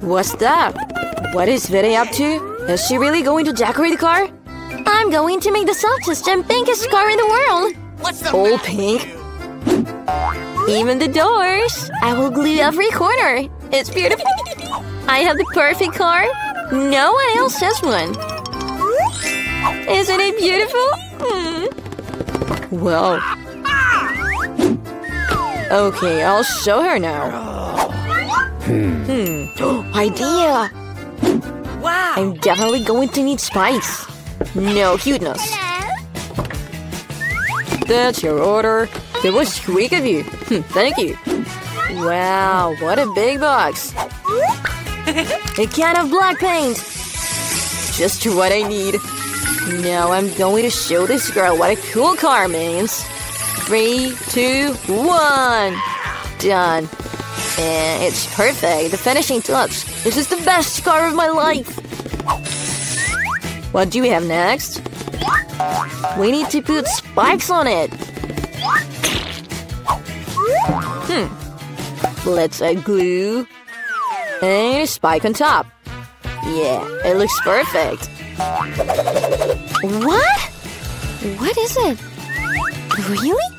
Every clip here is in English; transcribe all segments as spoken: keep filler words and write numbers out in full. What's that? What is Vere up to? Is she really going to decorate the car? I'm going to make the softest and biggest car in the world! What's the All pink? Even the doors! I will glue every corner! It's beautiful! I have the perfect car! No one else has one! Isn't it beautiful? Mm. Whoa! Okay, I'll show her now! Hmm. Idea! Wow! I'm definitely going to need spice! No cuteness! Hello? That's your order! That was sweet of you! Thank you! Wow, what a big box! A can of black paint! Just what I need! Now I'm going to show this girl what a cool car means! Three, two, one! Done! And it's perfect! The finishing touch! This is the best car of my life! What do we have next? We need to put spikes on it! Hmm. Let's add glue. And a spike on top. Yeah, it looks perfect. What? What is it? Really?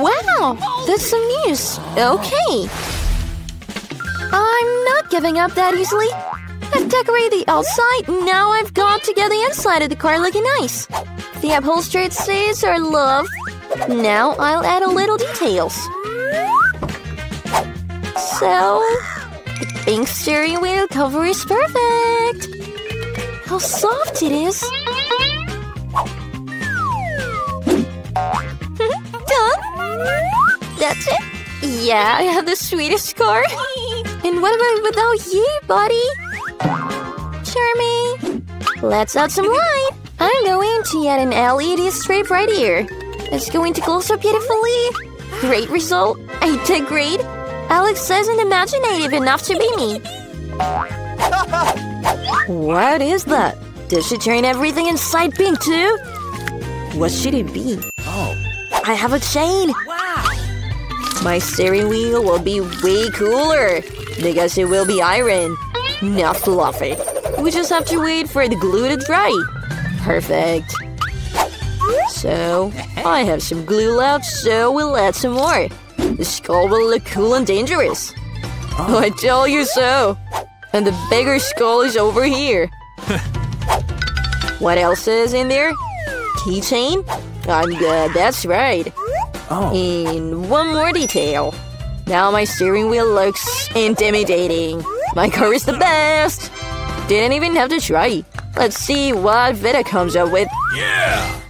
Wow, that's some news. Okay. I'm not giving up that easily. I've decorated the outside, now I've got to get the inside of the car looking nice. The upholstered seats are love. Now I'll add a little details. So, the pink steering wheel cover is perfect. How soft it is. Done? That's it? Yeah, I have the sweetest car. And what about without you, buddy? Charming. Let's add some light. I'm going to add an L E D strip right here. It's going to glow so beautifully. Great result. I did great. Alex isn't imaginative enough to be me. What is that? Did she turn everything inside pink too? What should it be? Oh. I have a chain. Wow. My steering wheel will be way cooler because it will be iron. Not fluffy. We just have to wait for the glue to dry. Perfect. So, I have some glue left, so we'll add some more. The skull will look cool and dangerous. Oh, I tell you so. And the bigger skull is over here. What else is in there? Keychain? I'm good, that's right. Oh. And one more detail. Now my steering wheel looks intimidating. My car is the best! Didn't even have to try. Let's see what Vita comes up with. Yeah!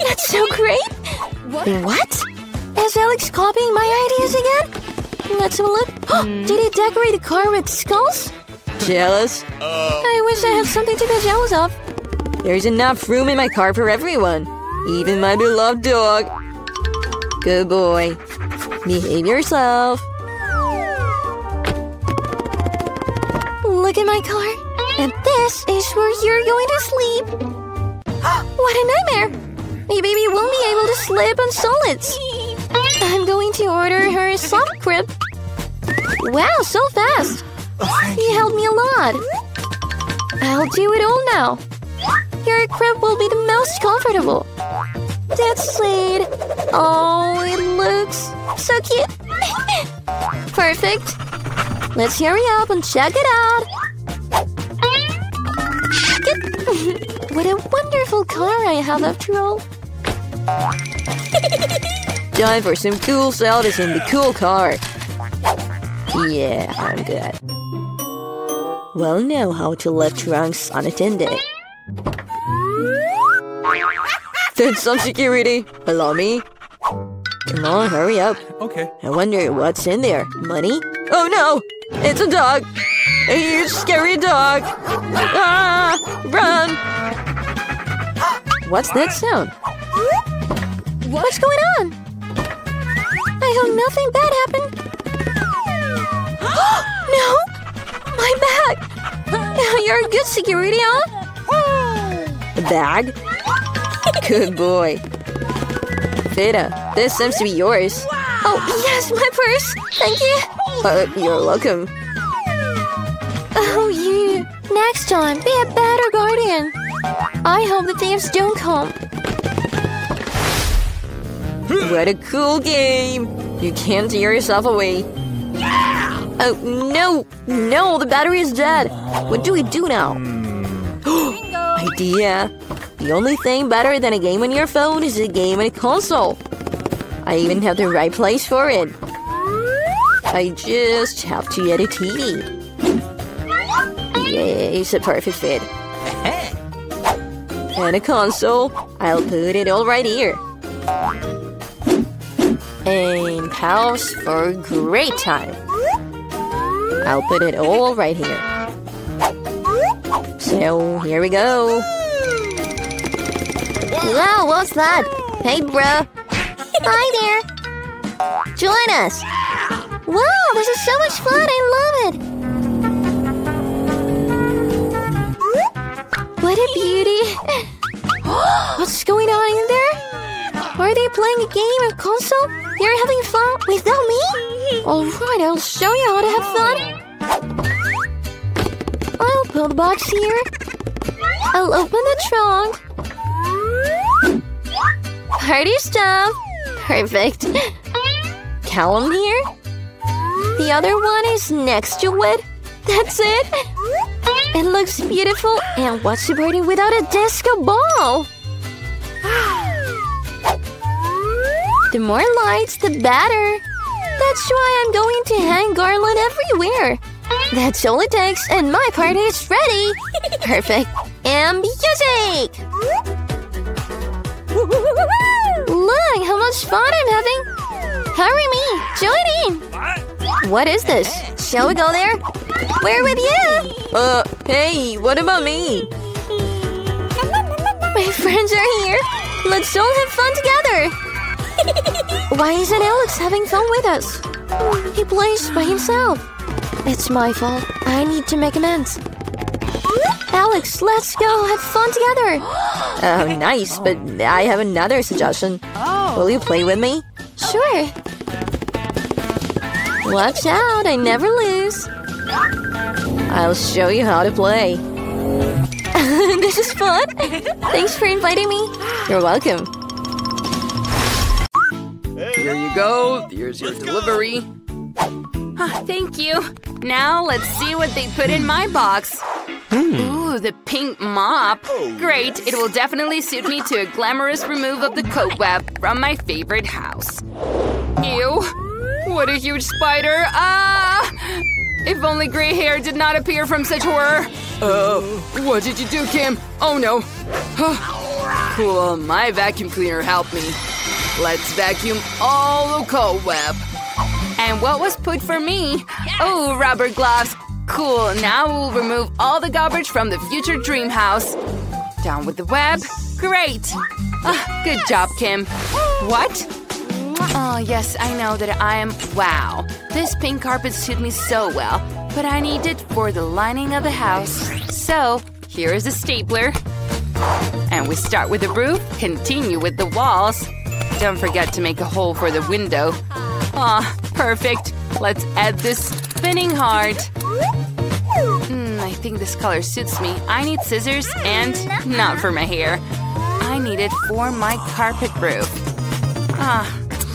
That's so great! What? What? Is Alex copying my ideas again? Let's have a look. Mm. Did he decorate the car with skulls? Jealous? Uh. I wish I had something to be jealous of. There's enough room in my car for everyone. Even my beloved dog. Good boy. Behave yourself. Look at my car. And this is where you're going to sleep. What a nightmare. My baby won't be able to sleep on solids. I'm going to order her a soft crib. Wow, so fast. You helped me a lot. I'll do it all now. Your crib will be the most comfortable. That's it. Oh, it looks so cute. Perfect. Let's hurry up and check it out! What a wonderful car I have after all! Time for some cool selfies in the cool car! Yeah, I'm good. Well, know how to leave trunks unattended. There's some security! Allow me! Come on, hurry up! Okay. I wonder what's in there? Money? Oh no! It's a dog! A huge, scary dog! Ah! Run! What's that sound? What's going on? I hope nothing bad happened! No! My bag! You're a good security, huh? A bag? Good boy! Vita, this seems to be yours. Oh, yes, my purse! Thank you! Uh, you're welcome. Oh, you! Next time, be a better guardian! I hope the thieves don't come. What a cool game! You can't tear yourself away. Oh, no! No, the battery is dead! What do we do now? Idea! The only thing better than a game on your phone is a game on a console. I even have the right place for it. I just have to get a T V. Yeah, it's a perfect fit. And a console, I'll put it all right here. And pals for a great time. I'll put it all right here. So, here we go. Wow, what's that? Hey, bro. Hi there! Join us! Wow, this is so much fun! I love it! What a beauty! What's going on in there? Are they playing a game of console? You're having fun without me? Alright, I'll show you how to have fun! I'll put the box here. I'll open the trunk. Party stuff! Perfect. Callum here. The other one is next to it. That's it. It looks beautiful. And what's the party without a disco ball? The more lights, the better. That's why I'm going to hang garland everywhere. That's all it takes, and my party is ready. Perfect. And music! Look, how much fun I'm having! Hurry me! Join in! What is this? Shall we go there? We're with you! Uh, hey, what about me? My friends are here! Let's all have fun together! Why isn't Alex having fun with us? He plays by himself. It's my fault. I need to make amends. Alex, let's go have fun together! Oh, nice, but I have another suggestion. Will you play with me? Sure. Watch out, I never lose. I'll show you how to play. This is fun! Thanks for inviting me. You're welcome. Here you go, here's your delivery. Oh, thank you. Now let's see what they put in my box. Ooh, the pink mop. Great, it will definitely suit me to a glamorous remove of the cobweb from my favorite house. Ew, what a huge spider. Ah! If only gray hair did not appear from such horror. Uh, what did you do, Kim? Oh no. Cool, my vacuum cleaner helped me. Let's vacuum all the cobweb. And what was put for me? Oh, rubber gloves. Cool, now we'll remove all the garbage from the future dream house. Down with the web. Great! Uh, good job, Kim. What? Oh, yes, I know that I am… Wow. This pink carpet suits me so well. But I need it for the lining of the house. So, here is a stapler. And we start with the roof, continue with the walls. Don't forget to make a hole for the window. Aw, oh, perfect. Let's add this spinning heart. Mm, I think this color suits me. I need scissors and not for my hair. I need it for my carpet roof. Ah,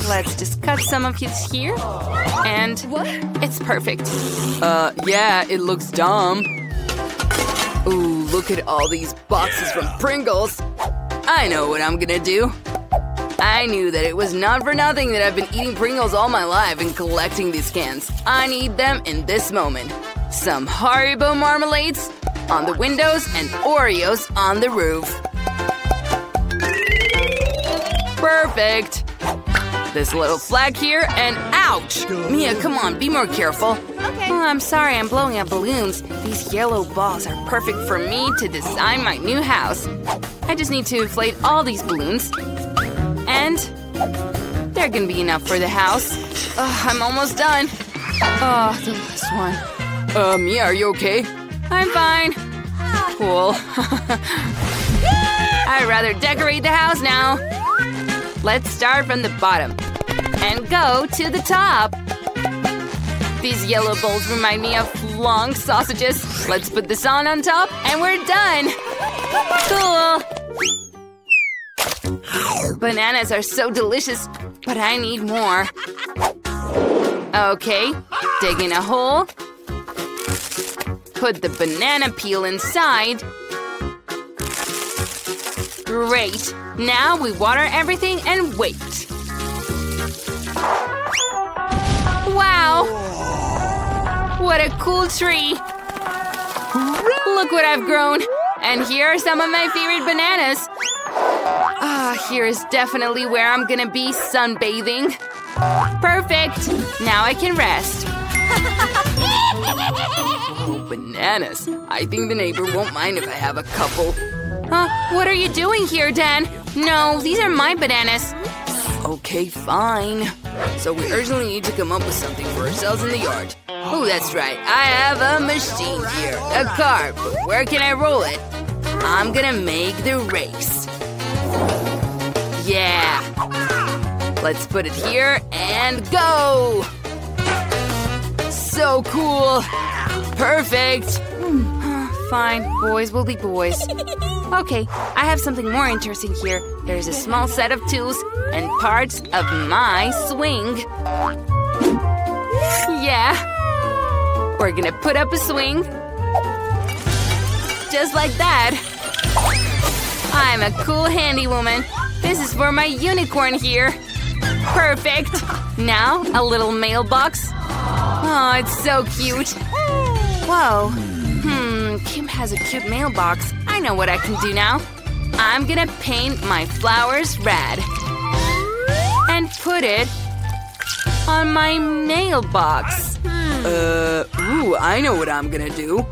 let's just cut some of it here. And it's perfect. Uh, yeah, it looks dumb. Ooh, look at all these boxes from Pringles. I know what I'm gonna do. I knew that it was not for nothing that I've been eating Pringles all my life and collecting these cans. I need them in this moment. Some Haribo marmalades on the windows and Oreos on the roof. Perfect! This little flag here and ouch! Mia, come on, be more careful. Okay. Oh, I'm sorry, I'm blowing up balloons. These yellow balls are perfect for me to design my new house. I just need to inflate all these balloons. And they're gonna be enough for the house. Oh, I'm almost done. Oh, the last one. Uh, Mia, are you okay? I'm fine. Cool. I'd rather decorate the house now. Let's start from the bottom. and go to the top! These yellow bowls remind me of long sausages. Let's put this on on top, and we're done! Cool! Bananas are so delicious, but I need more. Okay, dig in a hole. Put the banana peel inside. Great! Now we water everything and wait. Wow! What a cool tree! Look what I've grown! And here are some of my favorite bananas! Ah, oh, here is definitely where I'm gonna be sunbathing! Perfect! Now I can rest! Oh, bananas! I think the neighbor won't mind if I have a couple. Huh? What are you doing here, Dan? No, these are my bananas! Okay, fine. So we urgently need to come up with something for ourselves in the yard. Oh, that's right. I have a machine here. A car. But where can I roll it? I'm gonna make the race. Yeah. Let's put it here and go. So cool. Perfect. Fine. Boys will be boys. Okay, I have something more interesting here. There's a small set of tools and parts of my swing. Yeah. We're gonna put up a swing. Just like that. I'm a cool handy woman. This is for my unicorn here. Perfect. Now, a little mailbox. Oh, it's so cute. Whoa. Hmm, Kim has a cute mailbox. I know what I can do now. I'm gonna paint my flowers red. And put it on my mailbox. Uh, ooh, I know what I'm gonna do.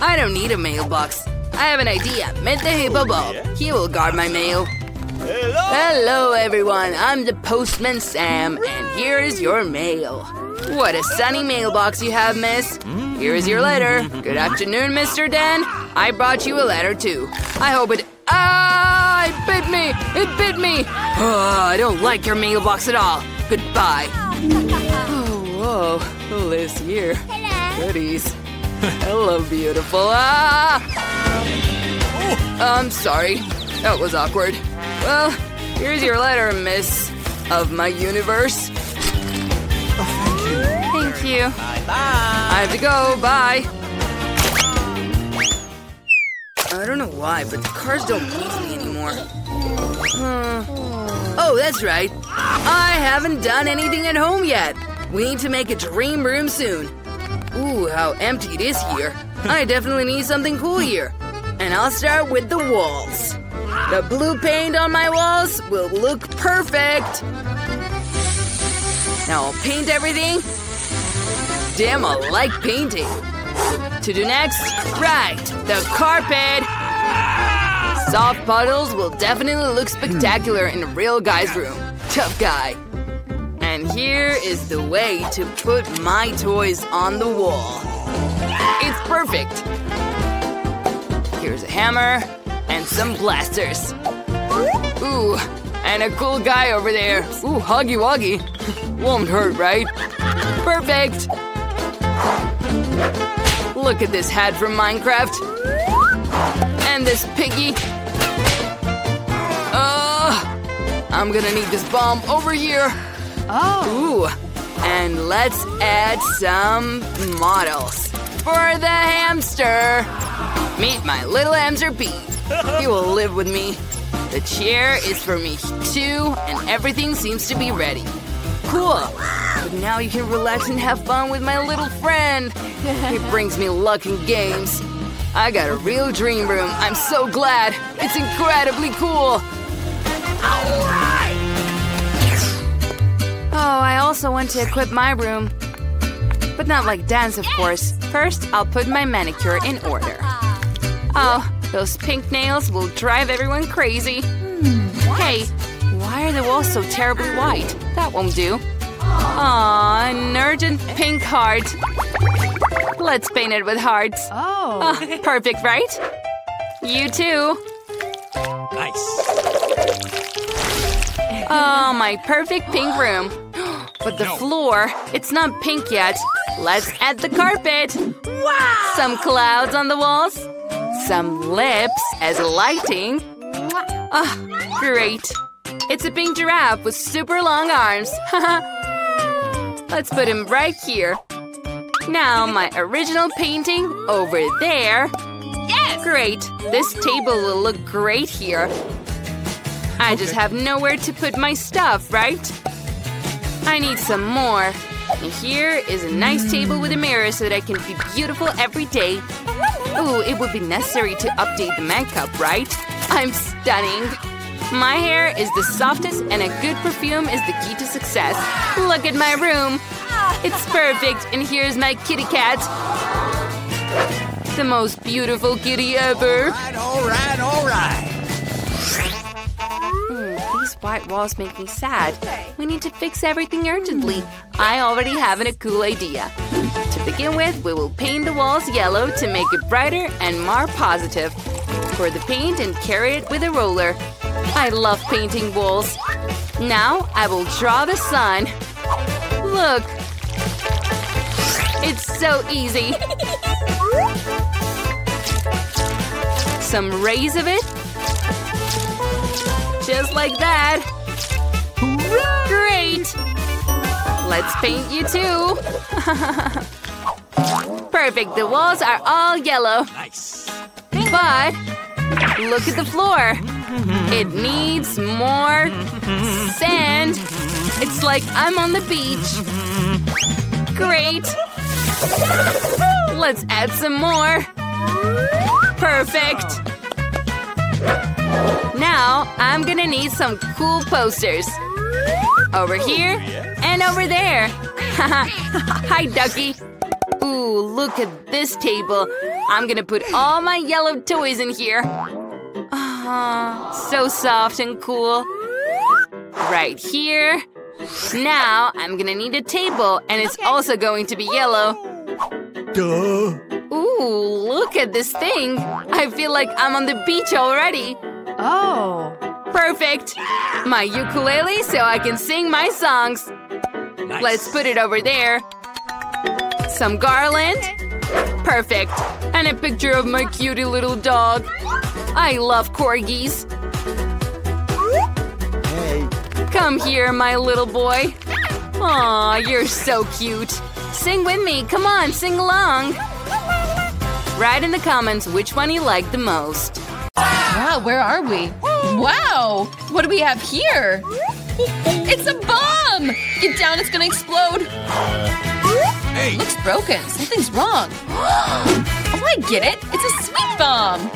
I don't need a mailbox. I have an idea. Meet the hippo Bob. He will guard my mail. Hello. Hello, everyone. I'm the postman, Sam, and here is your mail. What a sunny mailbox you have, miss. Here is your letter. Good afternoon, Mister Dan. I brought you a letter, too. I hope it... Ah, it bit me! It bit me! Oh, I don't like your mailbox at all. Goodbye. Oh, whoa, Liz here. Hello. Goodies. Hello, beautiful. Ah! I'm sorry. That was awkward. Well, here's your letter, miss of my universe. Oh, thank you. Thank you. Bye-bye. I have to go. Bye. I don't know why, but the cars don't move me anymore. Uh, oh, that's right. I haven't done anything at home yet. We need to make a dream room soon. Ooh, how empty it is here. I definitely need something cool here. And I'll start with the walls. The blue paint on my walls will look perfect. Now I'll paint everything. Damn, I like painting. To do next? Right, the carpet. Soft puddles will definitely look spectacular in a real guy's room. Tough guy. And here is the way to put my toys on the wall. It's perfect! Here's a hammer and some blasters. Ooh, and a cool guy over there. Ooh, Huggy Wuggy. Won't hurt, right? Perfect! Look at this hat from Minecraft. And this piggy. Oh, I'm gonna need this bomb over here. Oh. Ooh, and let's add some models. For the hamster. Meet my little hamster Pete. He will live with me. The chair is for me too, and everything seems to be ready. Cool. But now you can relax and have fun with my little friend. He brings me luck and games. I got a real dream room. I'm so glad. It's incredibly cool. Oh, I also want to equip my room. But not like Dan's, of course. First, I'll put my manicure in order. Oh, those pink nails will drive everyone crazy. Hey, why are the walls so terribly white? That won't do. Aw, an urgent pink heart. Let's paint it with hearts. Oh. Oh, perfect, right? You too. Nice. Oh, my perfect pink room. But the no. floor, it's not pink yet. Let's add the carpet. Wow! Some clouds on the walls. Some lips as lighting. Oh, great. It's a pink giraffe with super long arms. Let's put him right here. Now my original painting over there. Yes! Great. This table will look great here. I just have nowhere to put my stuff, right? I need some more. And here is a nice table with a mirror so that I can be beautiful every day. Ooh, it would be necessary to update the makeup, right? I'm stunning. My hair is the softest and a good perfume is the key to success. Look at my room. It's perfect and here's my kitty cat. The most beautiful kitty ever. All right, all right, all right. Mm, these white walls make me sad. We need to fix everything urgently. I already have a cool idea. To begin with, we will paint the walls yellow to make it brighter and more positive. Pour the paint and carry it with a roller. I love painting walls. Now I will draw the sun. Look! It's so easy. Some rays of it. Just like that. Great! Let's paint you too. Perfect, the walls are all yellow. Nice. But look at the floor. It needs more sand. It's like I'm on the beach. Great. Let's add some more. Perfect. Now I'm gonna need some cool posters. Over here and over there. Hi, Ducky. Ooh, look at this table. I'm gonna put all my yellow toys in here. Oh, so soft and cool. Right here. Now I'm gonna need a table, and it's okay. also going to be yellow. Duh. Ooh, look at this thing. I feel like I'm on the beach already. Oh. Perfect. My ukulele so I can sing my songs. Nice. Let's put it over there. Some garland. Perfect. And a picture of my cutie little dog. I love corgis. Hey. Come here, my little boy. Aw, you're so cute. Sing with me. Come on, sing along. Write in the comments which one you like the most. Wow, where are we? Wow! What do we have here? It's a bomb! Get down, it's gonna explode. Hey. It looks broken. Something's wrong. Oh, I get it. It's a sweet bomb.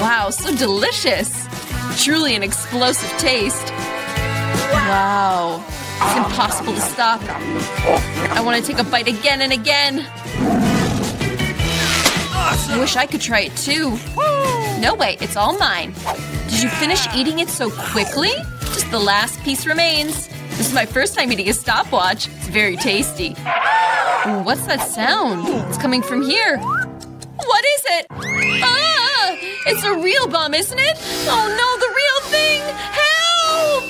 Wow, so delicious! Truly an explosive taste. Wow, it's impossible to stop. I want to take a bite again and again. I wish I could try it too. No way, it's all mine. Did you finish eating it so quickly? Just the last piece remains. This is my first time eating a stopwatch. It's very tasty. Ooh, what's that sound? It's coming from here. What is it? Ah! It's a real bomb, isn't it? Oh no, the real thing! Help!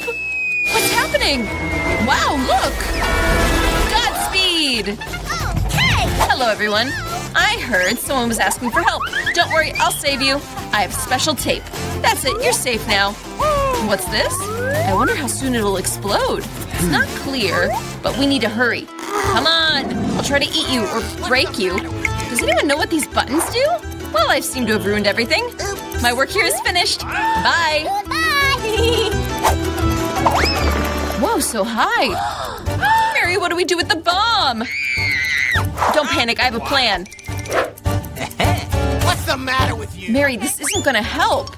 What's happening? Wow, look! Godspeed! Okay! Hello, everyone. I heard someone was asking for help. Don't worry, I'll save you. I have special tape. That's it, you're safe now. What's this? I wonder how soon it'll explode. It's not clear, but we need to hurry. Come on! I'll try to eat you or break you. Does anyone know what these buttons do? Well, I seem to have ruined everything. Oops. My work here is finished. Bye. Bye. Whoa, so high. Mary, what do we do with the bomb? Don't panic, I have a plan. What's the matter with you? Mary, this isn't gonna help.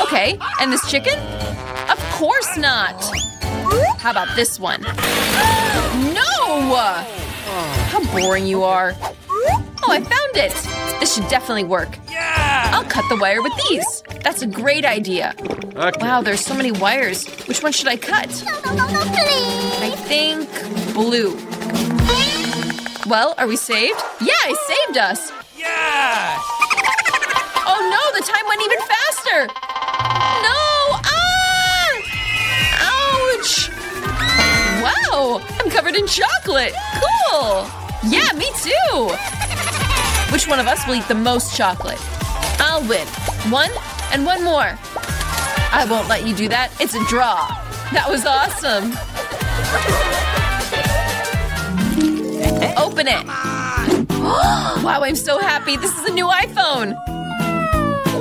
Okay, and this chicken? Of course not. How about this one? No! How boring you are. Oh, I found it! This should definitely work. Yeah! I'll cut the wire with these. That's a great idea. Okay. Wow, there's so many wires. Which one should I cut? No, no, no, no, please. I think blue. Well, are we saved? Yeah, I saved us! Yeah! Oh no, the time went even faster! No! Ah! Ouch! Wow! Whoa! I'm covered in chocolate! Cool! Yeah, me too! Which one of us will eat the most chocolate? I'll win. One and one more. I won't let you do that. It's a draw. That was awesome. Open it. Wow, I'm so happy. This is a new iPhone.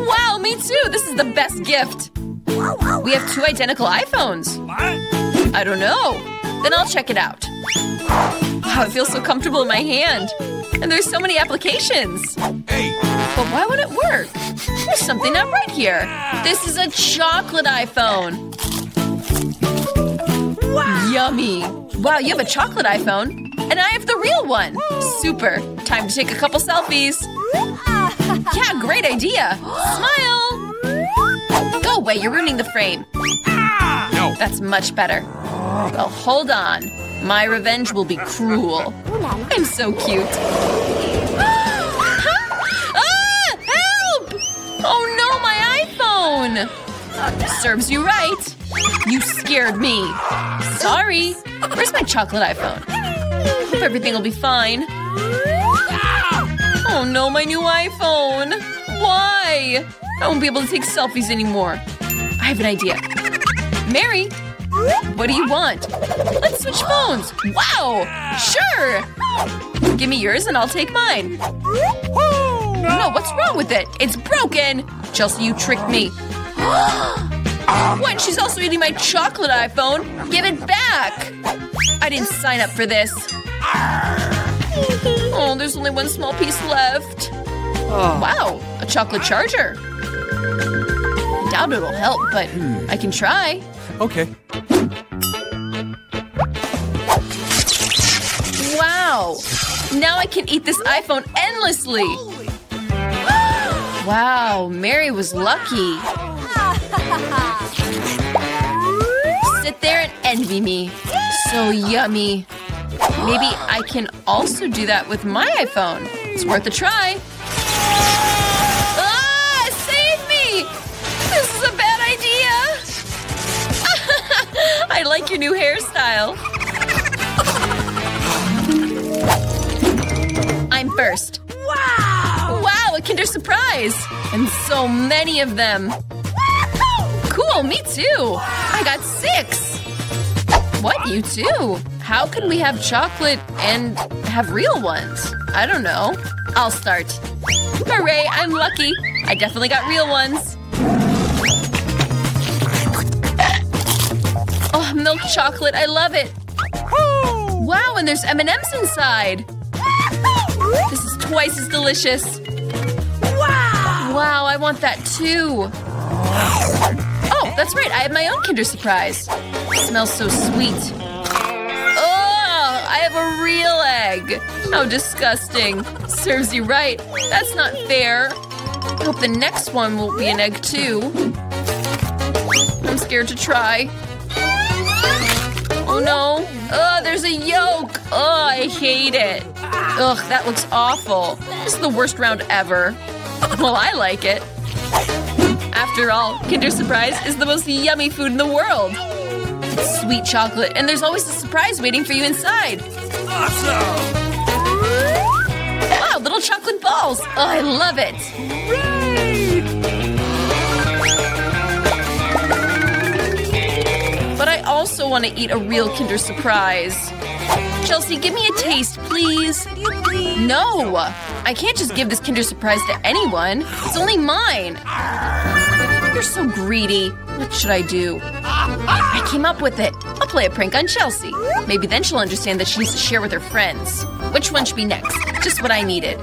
Wow, me too. This is the best gift. We have two identical iPhones. I don't know. Then I'll check it out. Wow, it feels so comfortable in my hand. And there's so many applications. But why would it work? There's something not right here. This is a chocolate iPhone. Wow. Yummy. Wow, you have a chocolate iPhone. And I have the real one. Super. Time to take a couple selfies. Yeah, great idea. Smile. Go away, you're ruining the frame. No. That's much better. Well, hold on. My revenge will be cruel. I'm so cute. Ah! Help! Oh no, my iPhone! Serves you right. You scared me. Sorry. Where's my chocolate iPhone? Hope everything will be fine. Oh no, my new iPhone. Why? I won't be able to take selfies anymore. I have an idea. Mary? What do you want? Let's switch phones! Wow! Sure! Give me yours and I'll take mine. No, what's wrong with it? It's broken! Chelsea, you tricked me. What? She's also eating my chocolate iPhone? Give it back! I didn't sign up for this. Oh, there's only one small piece left. Wow, a chocolate charger. I doubt it'll help, but I can try. Okay. Wow! Now I can eat this iPhone endlessly! Wow, Mary was lucky. Sit there and envy me. So yummy. Maybe I can also do that with my iPhone. It's worth a try. Ah! Save me! This is a bad idea! I like your new hairstyle. I'm first. Wow! Wow, a Kinder Surprise! And so many of them. Cool, me too. I got six. What, you too? How can we have chocolate and have real ones? I don't know. I'll start. Hooray, I'm lucky. I definitely got real ones. Oh, milk chocolate, I love it! Wow, and there's M and M's inside! This is twice as delicious! Wow! Wow, I want that too! Oh, that's right, I have my own Kinder Surprise! It smells so sweet! Oh, I have a real egg! How disgusting! Serves you right! That's not fair! I hope the next one will be an egg too! I'm scared to try! Oh no! Oh, there's a yolk! Oh, I hate it! Ugh, that looks awful. This is the worst round ever. Well, I like it. After all, Kinder Surprise is the most yummy food in the world. It's sweet chocolate, and there's always a surprise waiting for you inside. Awesome! Wow, little chocolate balls! Oh, I love it! Hooray! But I also want to eat a real Kinder Surprise. Chelsea, give me a taste, please. No, I can't just give this Kinder Surprise to anyone. It's only mine. You're so greedy. What should I do? I came up with it. I'll play a prank on Chelsea. Maybe then she'll understand that she needs to share with her friends. Which one should be next? Just what I needed.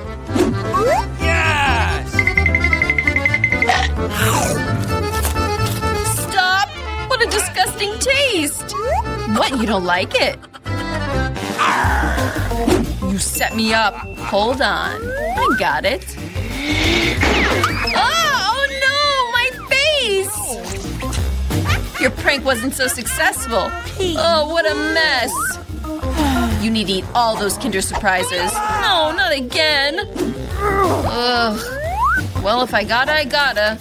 Yes! Stop! What a disgusting taste! What? You don't like it? You set me up. Hold on. I got it. Oh, no! My face! Your prank wasn't so successful. Oh, what a mess. You need to eat all those Kinder Surprises. No, not again. Ugh. Well, if I gotta, I gotta.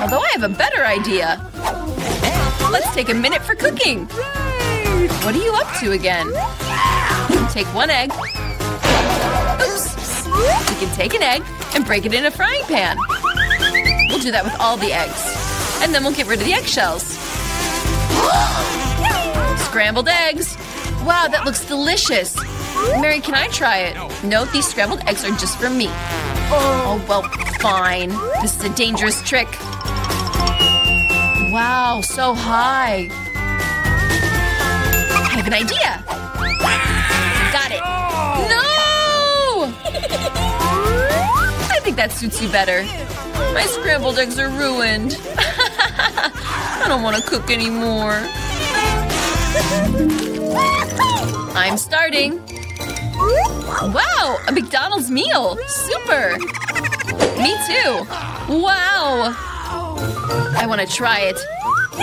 Although I have a better idea. let's take a minute for cooking! What are you up to again? Take one egg. Oops! You can take an egg and break it in a frying pan. We'll do that with all the eggs. And then we'll get rid of the eggshells. Scrambled eggs! Wow, that looks delicious! Mary, can I try it? No, these scrambled eggs are just for me. Oh, well, fine. This is a dangerous trick. Wow, so high. I have an idea. Got it. No! I think that suits you better. My scrambled eggs are ruined. I don't want to cook anymore. I'm starting. Wow, a McDonald's meal. Super. Me too. Wow. I want to try it.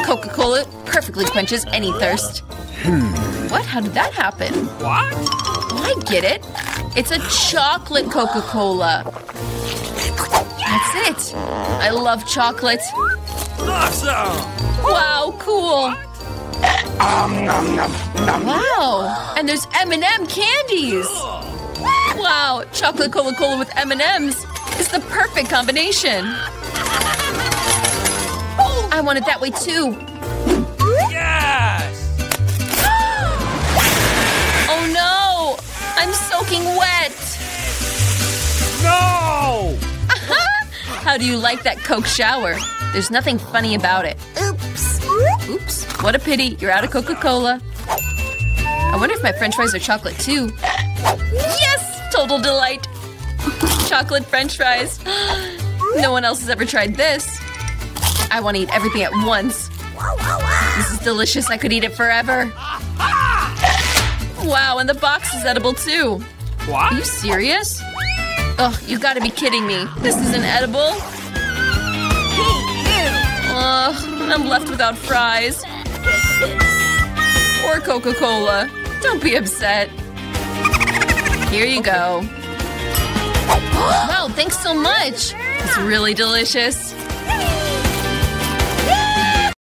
Coca-Cola perfectly quenches any thirst. Hmm. What? How did that happen? What? Oh, I get it. It's a chocolate Coca-Cola. That's it. I love chocolate. Awesome. Wow, cool. Wow, and there's M and M candies! Wow, chocolate Coca-Cola with M and M's is the perfect combination! I want it that way too! Yes! Oh no! I'm soaking wet! No! How do you like that Coke shower? There's nothing funny about it. Oops, what a pity. You're out of Coca-Cola. I wonder if my french fries are chocolate, too. Yes! Total delight. Chocolate french fries. No one else has ever tried this. I want to eat everything at once. This is delicious. I could eat it forever. Wow, and the box is edible, too. What? Are you serious? Ugh, you gotta be kidding me. This isn't edible. Ugh. I'm left without fries. Or Coca-Cola. Don't be upset. Here you go. Wow, thanks so much. It's really delicious.